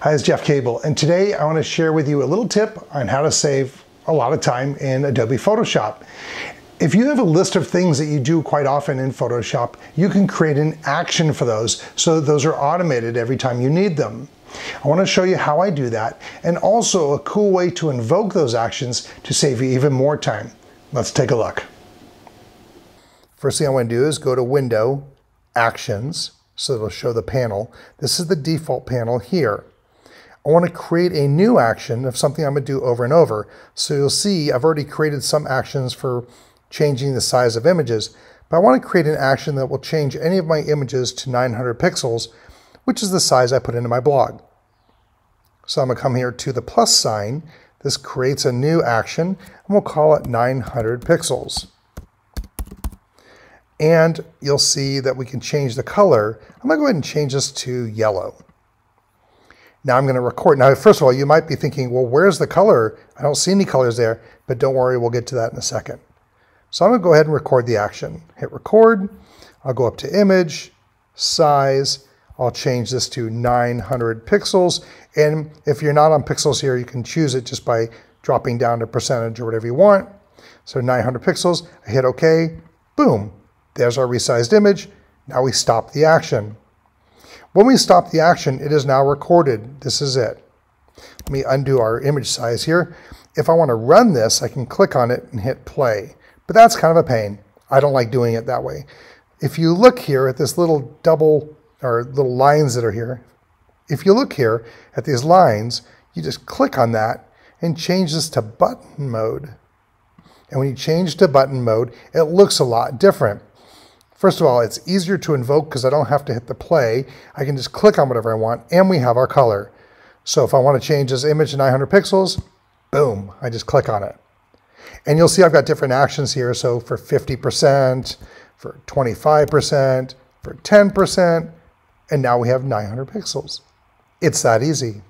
Hi, it's Jeff Cable, and today I want to share with you a little tip on how to save a lot of time in Adobe Photoshop. If you have a list of things that you do quite often in Photoshop, you can create an action for those so that those are automated every time you need them. I want to show you how I do that, and also a cool way to invoke those actions to save you even more time. Let's take a look. First thing I want to do is go to Window, Actions, so it'll show the panel. This is the default panel here. I want to create a new action of something I'm going to do over and over. So you'll see I've already created some actions for changing the size of images, but I want to create an action that will change any of my images to 900 pixels, which is the size I put into my blog. So I'm going to come here to the plus sign. This creates a new action, and we'll call it 900 pixels. And you'll see that we can change the color. I'm going to go ahead and change this to yellow. Now I'm going to record. Now, first of all, you might be thinking, well, where's the color? I don't see any colors there, but don't worry, we'll get to that in a second. So I'm going to go ahead and record the action. Hit record. I'll go up to image, size. I'll change this to 900 pixels. And if you're not on pixels here, you can choose it just by dropping down to percentage or whatever you want. So 900 pixels. I hit OK. Boom. There's our resized image. Now we stop the action. When we stop the action, it is now recorded. This is it. Let me undo our image size here. If I want to run this, I can click on it and hit play. But that's kind of a pain. I don't like doing it that way. If you look here at this little double or little lines that are here, if you look here at these lines, you just click on that and change this to button mode. And when you change to button mode, it looks a lot different. First of all, it's easier to invoke because I don't have to hit the play. I can just click on whatever I want, and we have our color. So if I want to change this image to 900 pixels, boom, I just click on it. And you'll see I've got different actions here. So for 50%, for 25%, for 10%, and now we have 900 pixels. It's that easy.